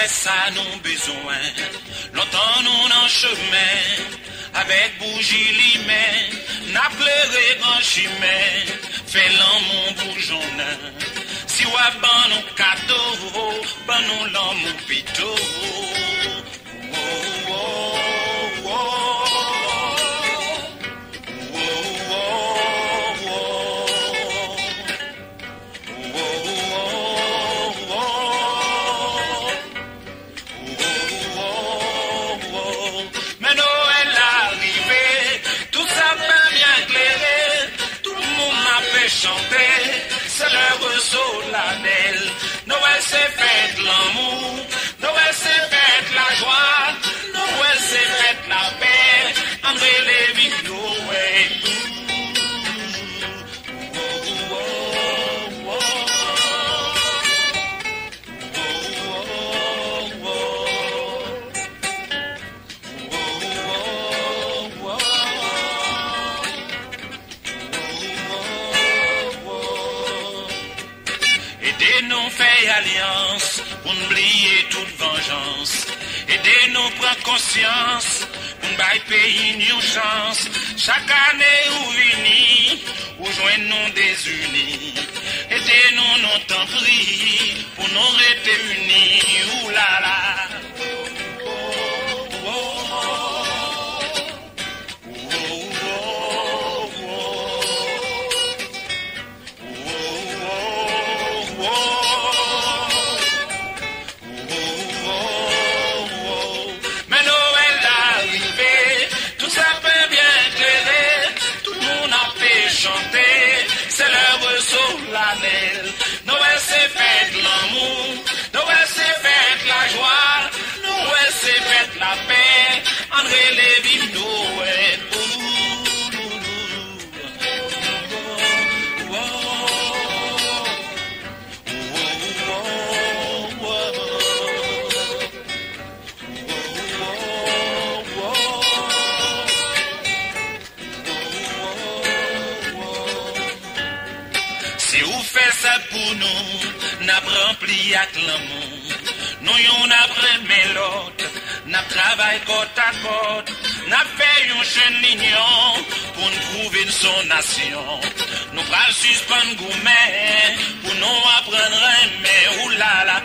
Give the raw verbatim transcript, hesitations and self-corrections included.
ouais, ça nous besoin. Longtemps nous en chemin, avec bougie limet, n'a pleuré grand chimé, fait l'amour bourgeon. Si ouais, ban nous cadeau, ban nous l'amour pito. Noël c'est fête l'amour, Noël c'est fête la joie, Noël c'est fête la paix, André Lévy Noël. Alliance pour oublier toute vengeance, aider nous prendre conscience pour bailler pays une chance. Chaque année où unis, où joint nous désunis, aider nous non tant pris pour nous rester unis. Ouh là là. Noël c'est fête l'amour, Noël c'est fête la joie, Noël c'est fête la paix, André Lévy Noël. Pour nous, n'a rempli avec l'amour. Nous, on a pris l'autre, n'a travaillé côte à côte, n'a fait une chaîne union pour nous trouver une son nation. Nous pas suspendre gourmet pour nous apprendre à aimer. Oulala.